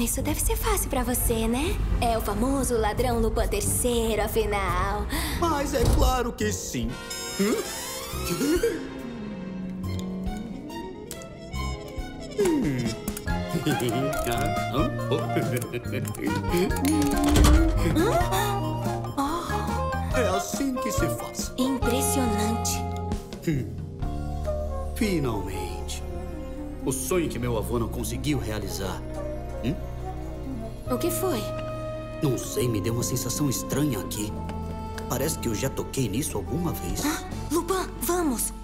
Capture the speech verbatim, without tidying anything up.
Isso deve ser fácil pra você, né? É o famoso ladrão Lupin terceiro, afinal. Mas é claro que sim. É assim que se faz. Impressionante. Finalmente. O sonho que meu avô não conseguiu realizar. Hum? O que foi? Não sei, me deu uma sensação estranha aqui. Parece que eu já toquei nisso alguma vez. Ah, Lupin, vamos!